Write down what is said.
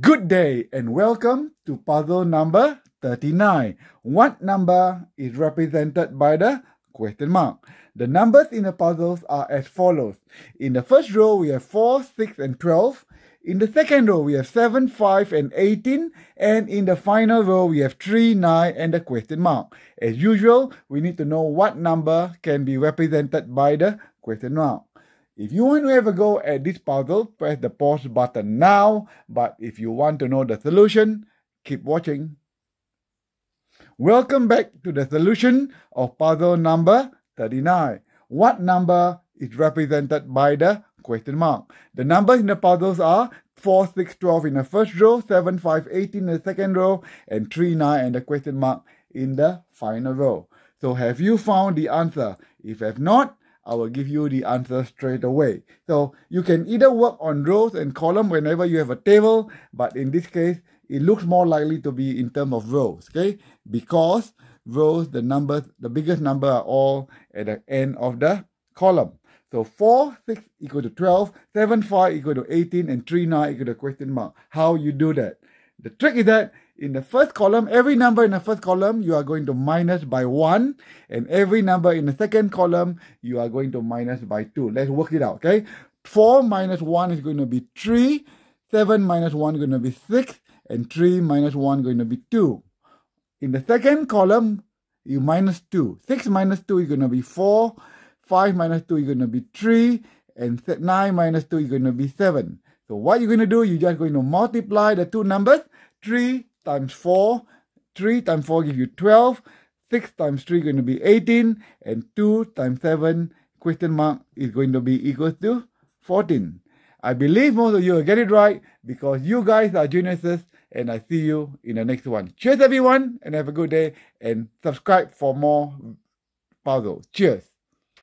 Good day and welcome to puzzle number 39. What number is represented by the question mark? The numbers in the puzzles are as follows. In the first row, we have 4, 6 and 12. In the second row, we have 7, 5 and 18. And in the final row, we have 3, 9 and the question mark. As usual, we need to know what number can be represented by the question mark. If you want to have a go at this puzzle, press the pause button now. But if you want to know the solution, keep watching. Welcome back to the solution of puzzle number 39. What number is represented by the question mark? The numbers in the puzzles are 4, 6, 12 in the first row, 7, 5, 18 in the second row, and 3, 9 and the question mark in the final row. So have you found the answer? If have not, I will give you the answer straight away. So you can either work on rows and columns whenever you have a table, but in this case, it looks more likely to be in terms of rows, okay? Because rows, the numbers, the biggest number are all at the end of the column. So 4, 6 equal to 12, 7, 5 equal to 18, and 3, 9 equal to question mark. How you do that? The trick is that in the first column, every number in the first column, you are going to minus by 1. And every number in the second column, you are going to minus by 2. Let's work it out, okay? 4 minus 1 is going to be 3. 7 minus 1 is going to be 6. And 3 minus 1 is going to be 2. In the second column, you minus 2. 6 minus 2 is going to be 4. 5 minus 2 is going to be 3. And 9 minus 2 is going to be 7. So what you're going to do, you're just going to multiply the two numbers. 3 times 4, 3 times 4 gives you 12, 6 times 3 is going to be 18, and 2 times 7 question mark is going to be equals to 14. I believe most of you will get it right because you guys are geniuses, and I see you in the next one. Cheers everyone, and have a good day, and subscribe for more puzzles. Cheers!